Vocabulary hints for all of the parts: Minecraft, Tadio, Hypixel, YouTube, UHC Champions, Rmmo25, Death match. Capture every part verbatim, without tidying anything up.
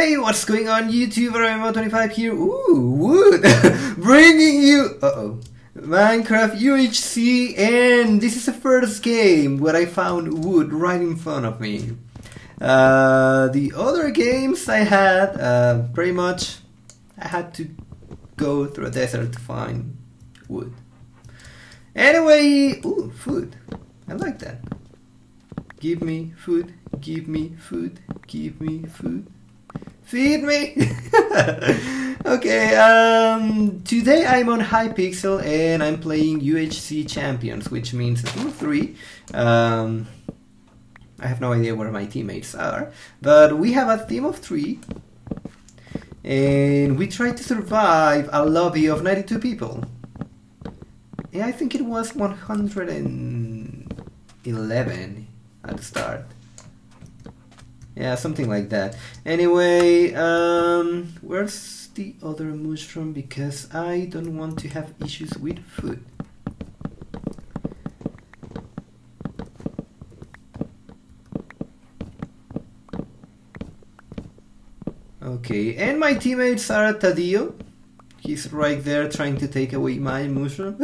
Hey, what's going on YouTube? Rmmo twenty-five here. Ooh, wood! Bringing you uh-oh Minecraft U H C, and this is the first game where I found wood right in front of me. Uh, the other games I had, uh, pretty much I had to go through a desert to find wood. Anyway, ooh, food. I like that. Give me food, give me food, give me food. Feed me! Okay, um, today I'm on Hypixel and I'm playing U H C Champions, which means two three. Um, I have no idea where my teammates are, but we have a team of three and we try to survive a lobby of ninety-two people. And I think it was one hundred eleven at the start. Yeah, something like that. Anyway, um, where's the other mushroom? Because I don't want to have issues with food. Okay, and my teammates are Tadio. He's right there trying to take away my mushroom.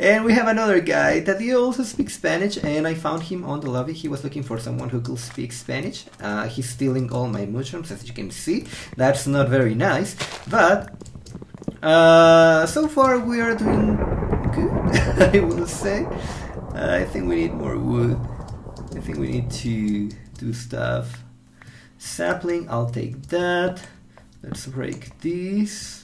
And we have another guy. Tadio also speaks Spanish, and I found him on the lobby. He was looking for someone who could speak Spanish. Uh, he's stealing all my mushrooms, as you can see. That's not very nice, but uh, so far we are doing good, I will say. Uh, I think we need more wood. I think we need to do stuff. Sapling, I'll take that. Let's break these.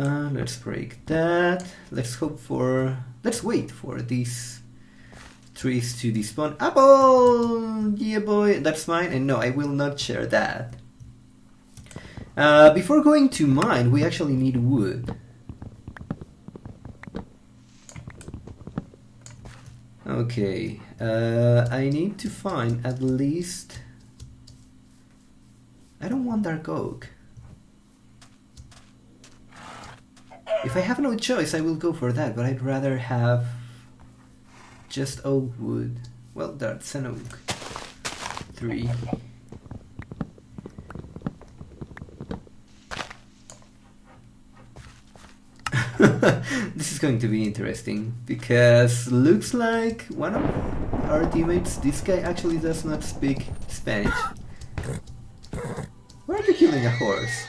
Uh, let's break that. Let's hope for... Let's wait for these trees to despawn. Apple! Yeah, boy. That's mine. And no, I will not share that. Uh, before going to mine, we actually need wood. Okay. Uh, I need to find at least... I don't want dark oak. If I have no choice, I will go for that, but I'd rather have just oak wood. Well, that's an oak. Three. This is going to be interesting, because looks like one of our teammates, this guy actually does not speak Spanish. Why are you killing a horse?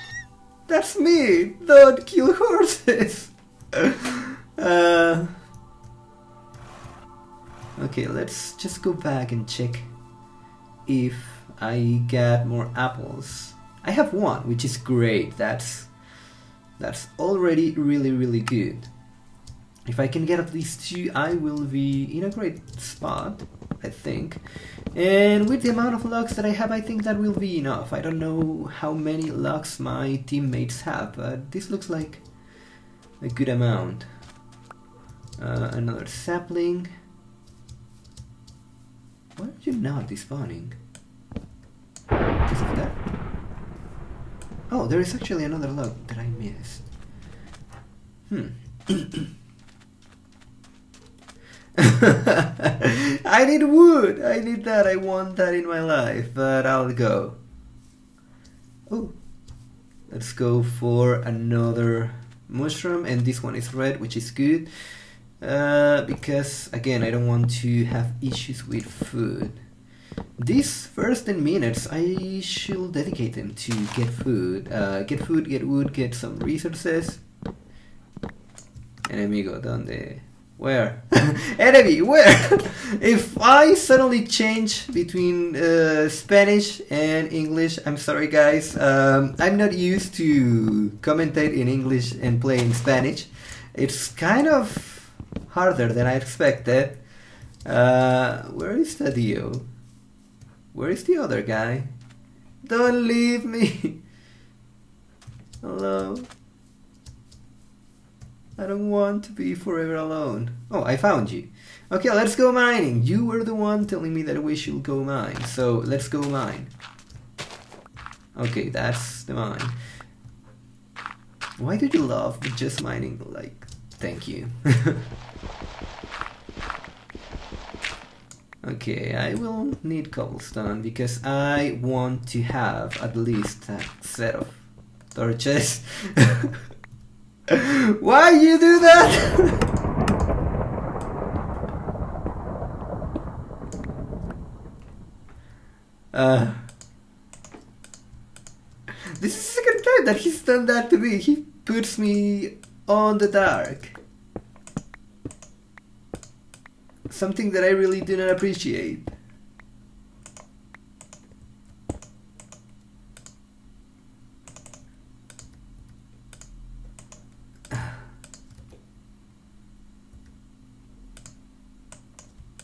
That's me! Don't kill horses! uh, okay, let's just go back and check if I get more apples. I have one, which is great. That's, that's already really, really good. If I can get at least two, I will be in a great spot, I think. And with the amount of locks that I have, I think that will be enough. I don't know how many locks my teammates have, but this looks like a good amount. Uh, another sapling. Why are you not despawning? Because of that? Oh, there is actually another lock that I missed. Hmm. I need wood! I need that, I want that in my life, but I'll go. Oh, let's go for another mushroom, and this one is red, which is good. Uh, because, again, I don't want to have issues with food. These first ten minutes, I should dedicate them to get food. Uh, get food, get wood, get some resources. Enemigo, donde... Where? Enemy, where? If I suddenly change between uh, Spanish and English, I'm sorry guys, um, I'm not used to commentate in English and play in Spanish. It's kind of harder than I expected. Uh, where is Tadio? Where is the other guy? Don't leave me! Hello? I don't want to be forever alone. Oh, I found you. Okay, let's go mining. You were the one telling me that we should go mine. So, let's go mine. Okay, that's the mine. Why do you love just mining? Like, thank you. Okay, I will need cobblestone because I want to have at least a set of torches. Why you do that? Uh, this is the second time that he's done that to me. He puts me on the dark. Something that I really do not appreciate.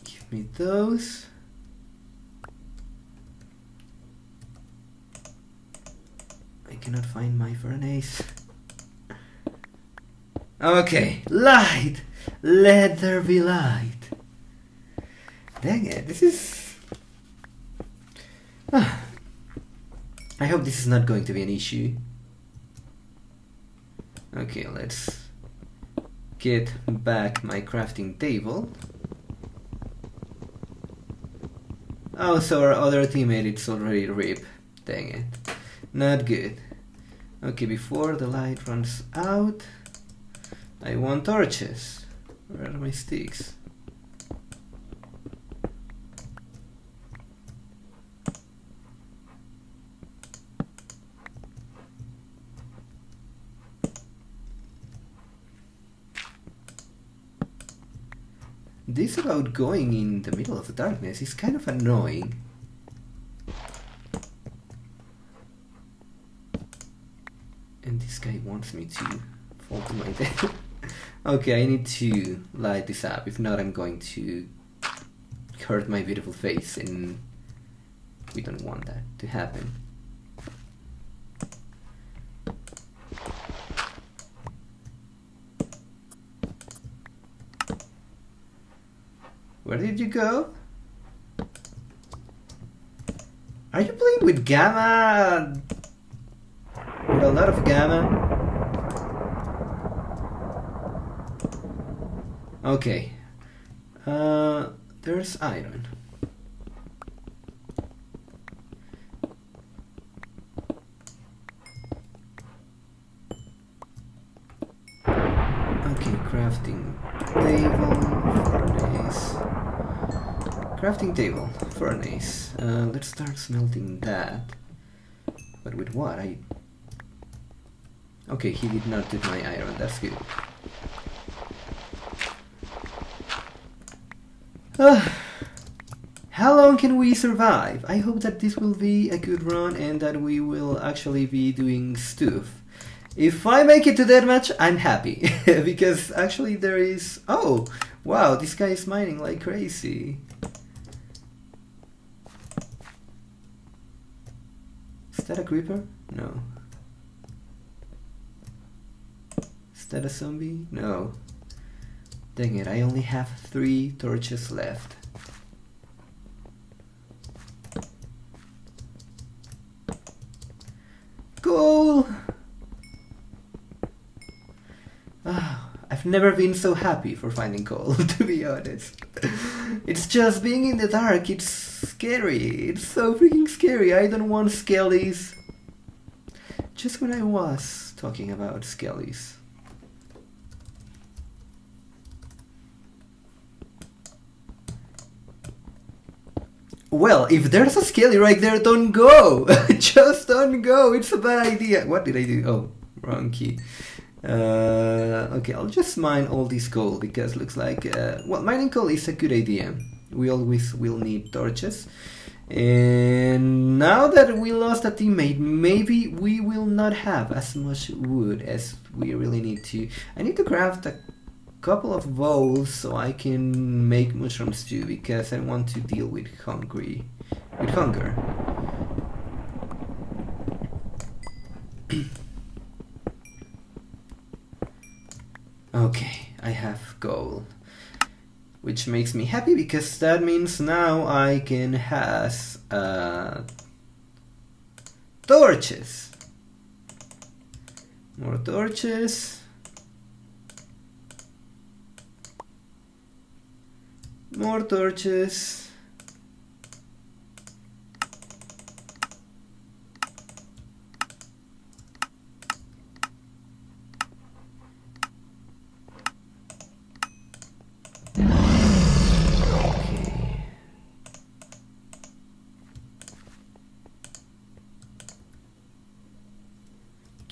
Give me those. Cannot find my furnace. Okay, light. Let there be light. Dang it, this is. Ah. I hope this is not going to be an issue. Okay, let's get back my crafting table. Oh, so our other teammate, it's already ripped. Dang it. Not good. Okay, before the light runs out, I want torches. Where are my sticks? This about going in the middle of the darkness is kind of annoying. And this guy wants me to fall to my death. Okay, I need to light this up. If not, I'm going to hurt my beautiful face, and we don't want that to happen. Where did you go? Are you playing with gamma? With a lot of gamma. Okay. Uh, there's iron. Okay, crafting table, furnace. Crafting table, furnace. Uh, let's start smelting that. But with what? I. Okay, he did not do my iron, that's good. Uh, how long can we survive? I hope that this will be a good run and that we will actually be doing stuff. If I make it to deathmatch, I'm happy. Because actually there is... Oh! Wow, this guy is mining like crazy. Is that a creeper? No. Is that a zombie? No. Dang it, I only have three torches left. Cool! Oh, I've never been so happy for finding coal, to be honest. It's just being in the dark, it's scary. It's so freaking scary. I don't want skellies. Just when I was talking about skellies. Well, if there's a skelly right there, don't go! Just don't go, it's a bad idea! What did I do? Oh, wrong key. Uh, okay, I'll just mine all this coal, because looks like... Uh, well, mining coal is a good idea. We always will need torches. And now that we lost a teammate, maybe we will not have as much wood as we really need to. I need to craft a couple of bowls so I can make mushroom stew because I want to deal with hungry with hunger. Okay, I have gold, which makes me happy because that means now I can has uh, torches, more torches. More torches.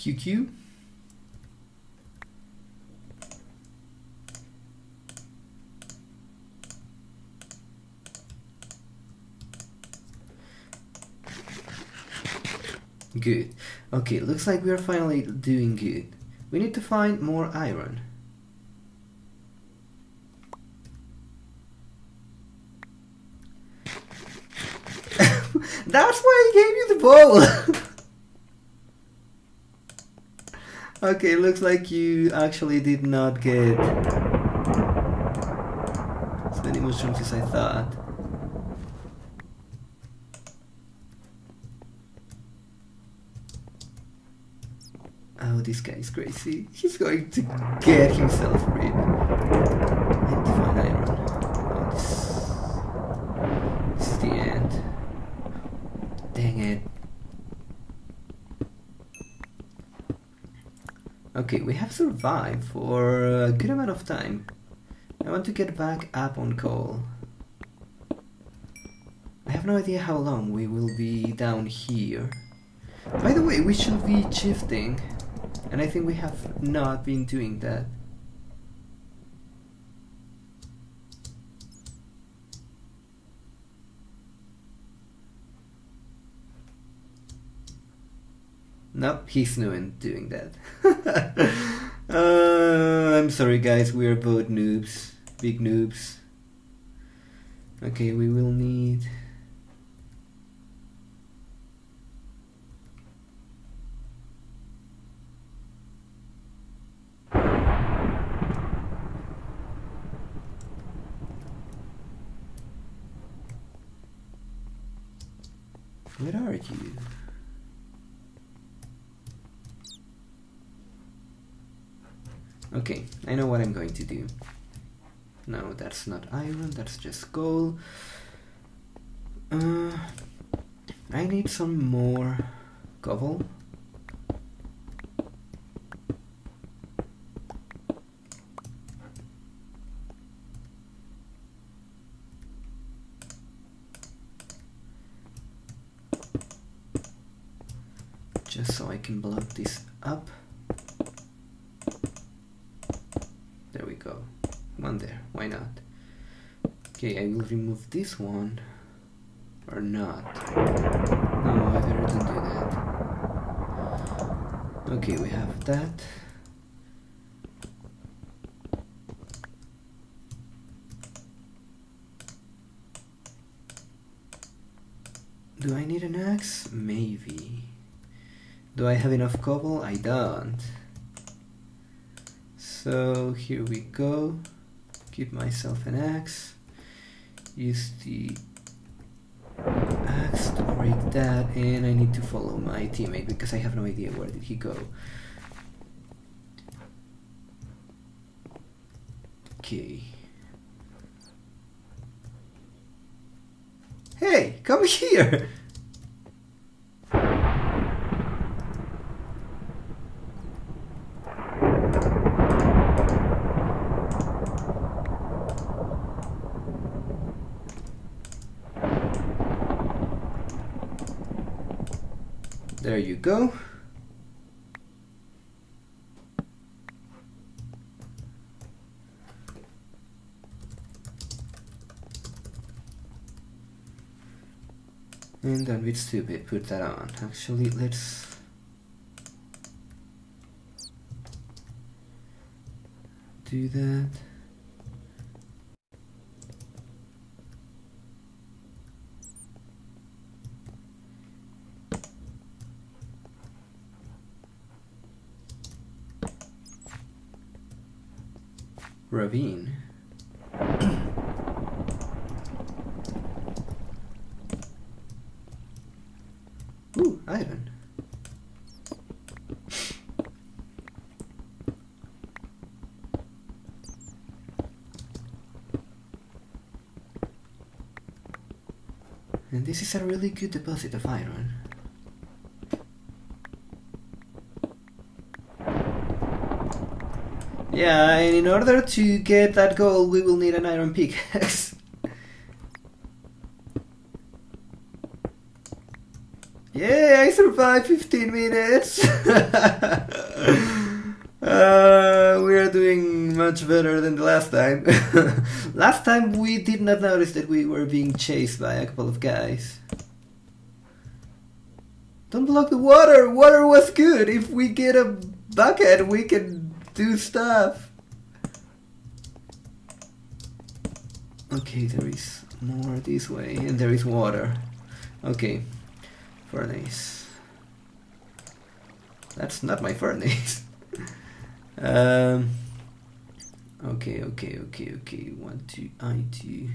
Q Q. Good. Okay, looks like we are finally doing good. We need to find more iron. That's why I gave you the bowl! Okay, looks like you actually did not get as many mushrooms as I thought. Oh, this guy is crazy. He's going to get himself rid. I need to find iron. Oh, this, this is the end. Dang it. Okay, we have survived for a good amount of time. I want to get back up on coal. I have no idea how long we will be down here. By the way, we should be shifting. And I think we have not been doing that. Nope, he's not doing that. uh, I'm sorry guys, we are both noobs. Big noobs. Okay, we will need... Where are you? Okay, I know what I'm going to do. No, that's not iron, that's just coal. Uh, I need some more cobble. Just so I can block this up. There we go. One there. Why not? Okay, I will remove this one. Or not. No, I better don't do that. Okay, we have that. Do I need an axe? Maybe. Do I have enough cobble? I don't. So here we go. Give myself an axe. Use the axe to break that, and I need to follow my teammate because I have no idea where did he go. Okay. Hey, come here! There you go. And don't be stupid, put that on. Actually, let's... do that. Ravine. Ooh, iron. And this is a really good deposit of iron. Yeah, and in order to get that goal, we will need an iron pickaxe. Yeah, I survived fifteen minutes. Uh, we are doing much better than the last time. Last time we did not notice that we were being chased by a couple of guys. Don't block the water! Water was good! If we get a bucket, we can do stuff! Okay, there is more this way, and there is water. Okay, furnace. That's not my furnace. um, okay, okay, okay, okay, one, two, I, two.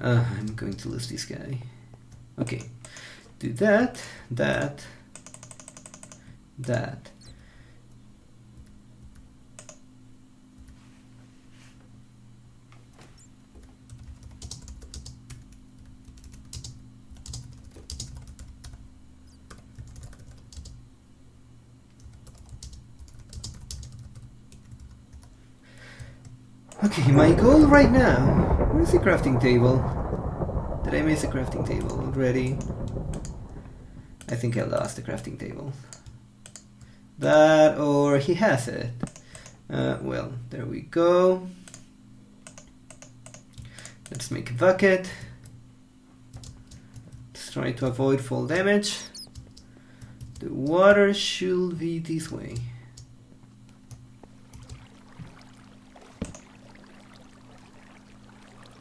Uh, I'm going to lose this guy. Okay. Do that, that, that. Okay, my goal right now. Where is the crafting table? Did I miss the crafting table already? I think I lost the crafting table. That, or he has it. Uh, well, there we go. Let's make a bucket. Let's try to avoid fall damage. The water should be this way.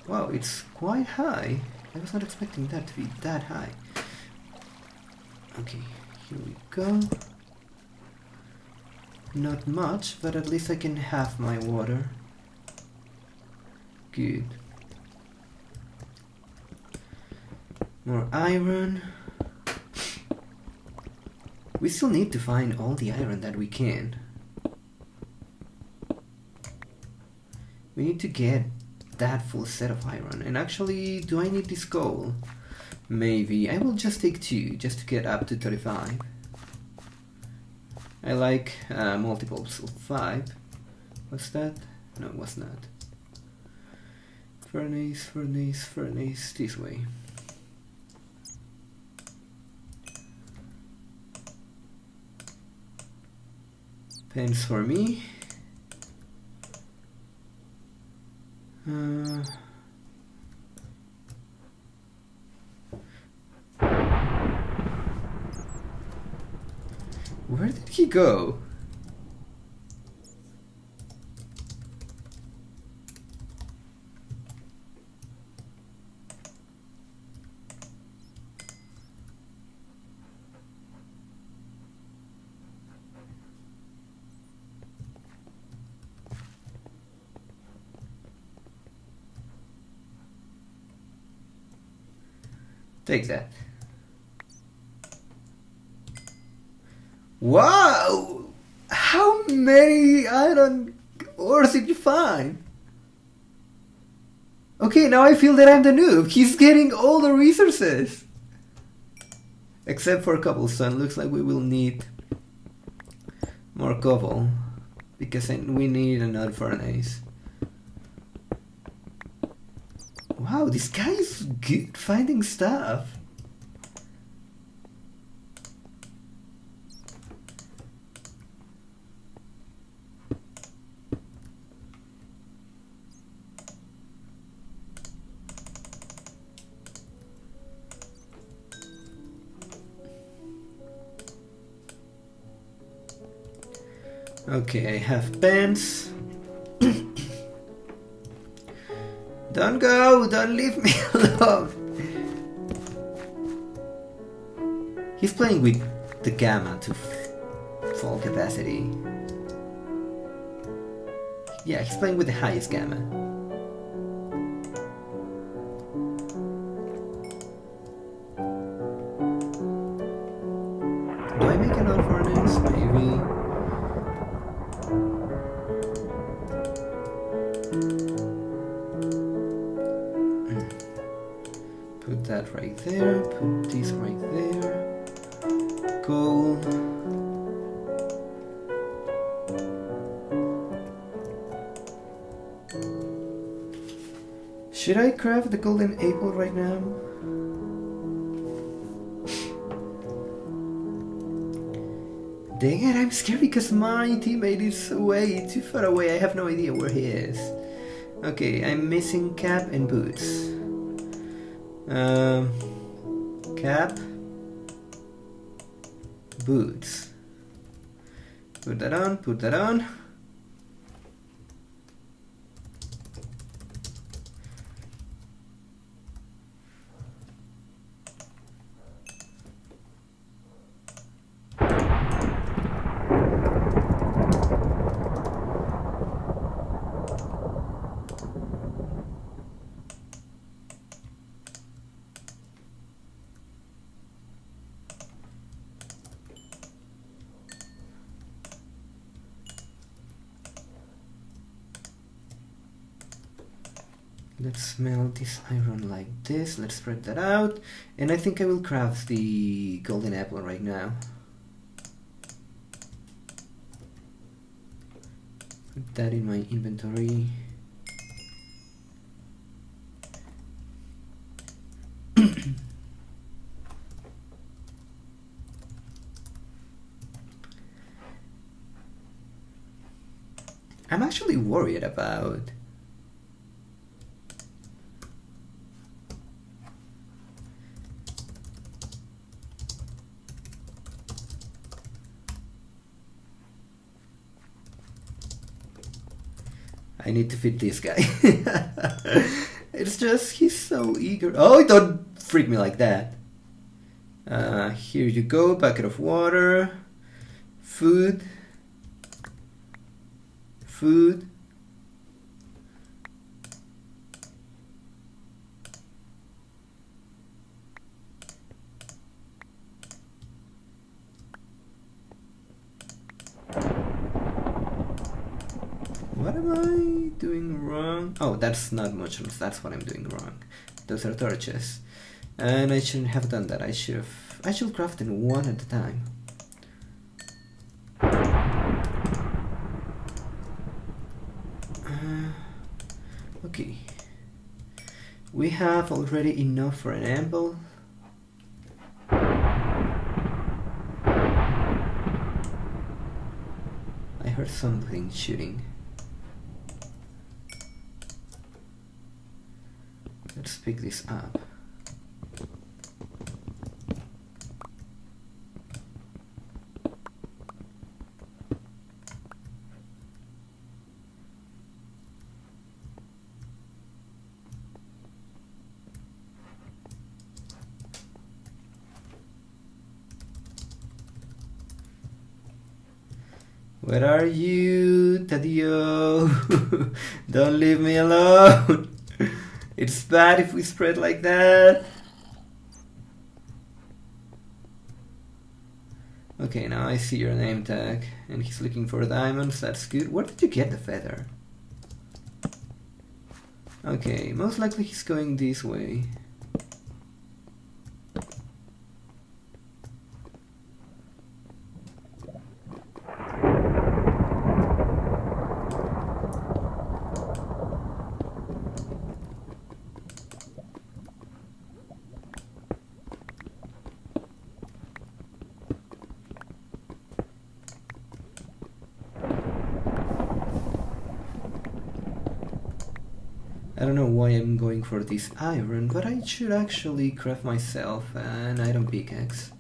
Wow, it's quite high. I was not expecting that to be that high. Okay, here we go. Not much, but at least I can have my water. Good. More iron. We still need to find all the iron that we can. We need to get that full set of iron. And actually, do I need this coal? Maybe. I will just take two, just to get up to thirty-five. I like uh, multiples of five. What's that? No, it was not. Furnace, furnace, furnace, this way. Pens for me. Uh... Where did he go? Take that. Wow! How many iron ores did you find? Okay, now I feel that I'm the noob. He's getting all the resources. Except for cobblestone. Looks like we will need more cobble. Because we need another furnace. Wow, this guy is good finding stuff. Okay, I have pants. Don't go, don't leave me alone. He's playing with the gamma to full capacity. Yeah, he's playing with the highest gamma. Do I make another furnace? Maybe. That right there, put this right there, coal. Should I craft the golden apple right now? Dang it, I'm scared because my teammate is way too far away. I have no idea where he is. Okay, I'm missing cap and boots. Um, cap, boots. Put that on, put that on. Let's melt this iron like this, let's spread that out, and I think I will craft the golden apple right now. Put that in my inventory. I'm actually worried about I need to feed this guy. It's just, he's so eager. Oh, don't freak me like that. Uh, here you go, bucket of water, food, food. What am I doing wrong? Oh, that's not mushrooms, that's what I'm doing wrong. Those are torches. And I shouldn't have done that, I should have... I should craft them one at a time. Uh, okay. We have already enough for an anvil. I heard something shooting. Let's pick this up. Where are you, Tadio? Don't leave me alone. It's bad if we spread like that. Okay, now I see your name tag. And he's looking for diamonds, that's good. Where did you get the feather? Okay, most likely he's going this way. I don't know why I'm going for this iron, but I should actually craft myself an iron pickaxe.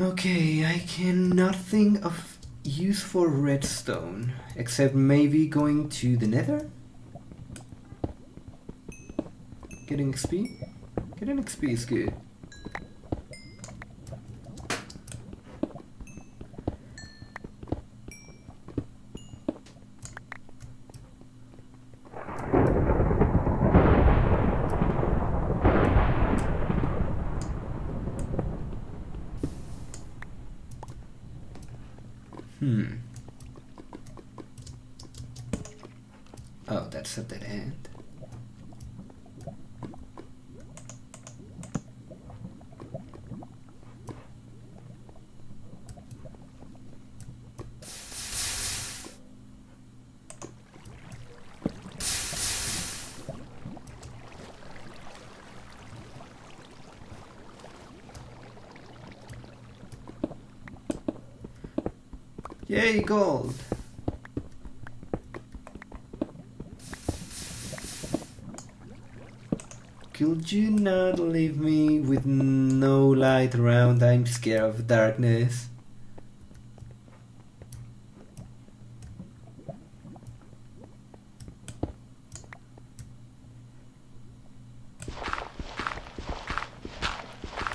Okay, I cannot think of use for redstone, except maybe going to the nether? Getting X P? Getting X P is good. Hmm. Oh, that's at that end. Yay, gold! Could you not leave me with no light around? I'm scared of darkness.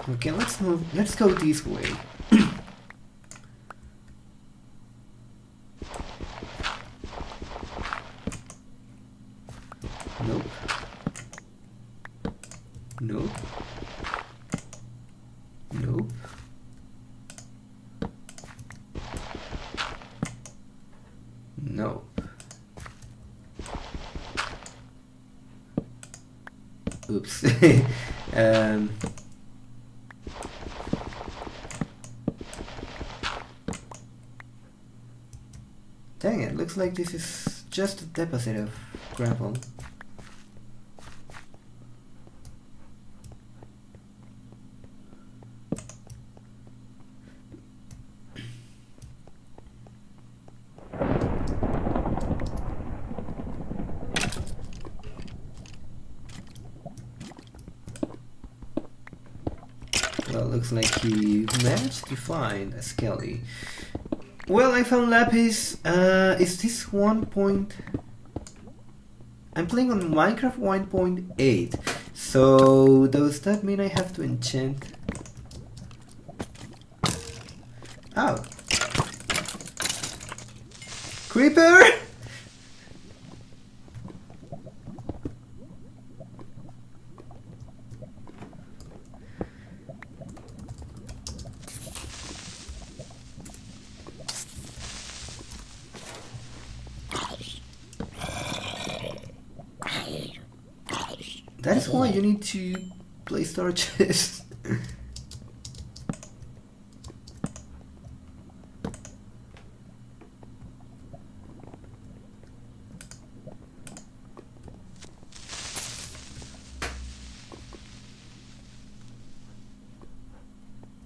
Okay, let's move. Let's go this way. Nope. Nope. Nope. Nope. Oops. um. Dang it, looks like this is just a deposit of gravel. Well, looks like he managed to find a skelly. Well, I found lapis. Uh, is this one point? I'm playing on Minecraft one point eight, so does that mean I have to enchant? Oh, creeper! That's why you need to play torches.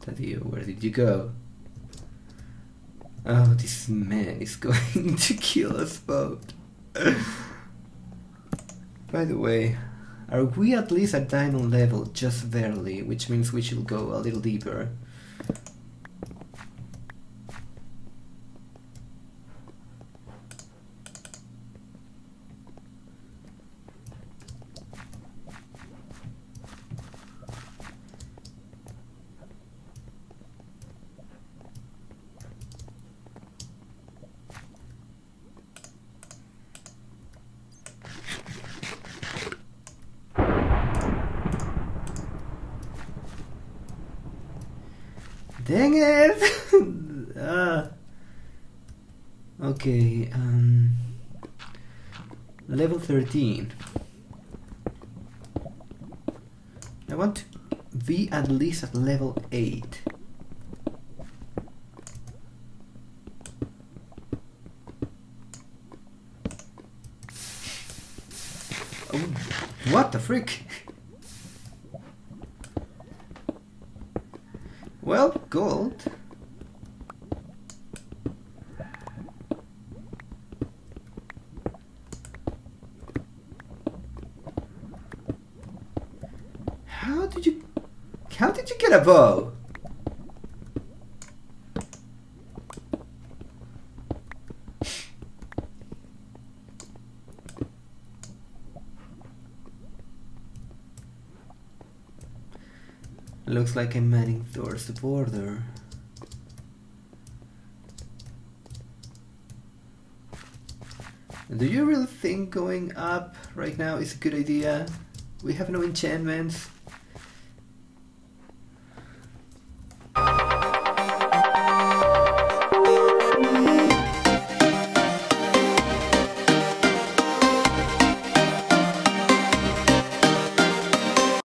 Tadio, where did you go? Oh, this man is going to kill us both. By the way, are we at least at diamond level? Just barely, which means we should go a little deeper. Dang it! uh, okay, um, level thirteen. I want to be at least at level eight. Oh, what the frick? Well, gold. How did you how did you get a bow? Looks like I'm heading towards the border. Do you really think going up right now is a good idea? We have no enchantments.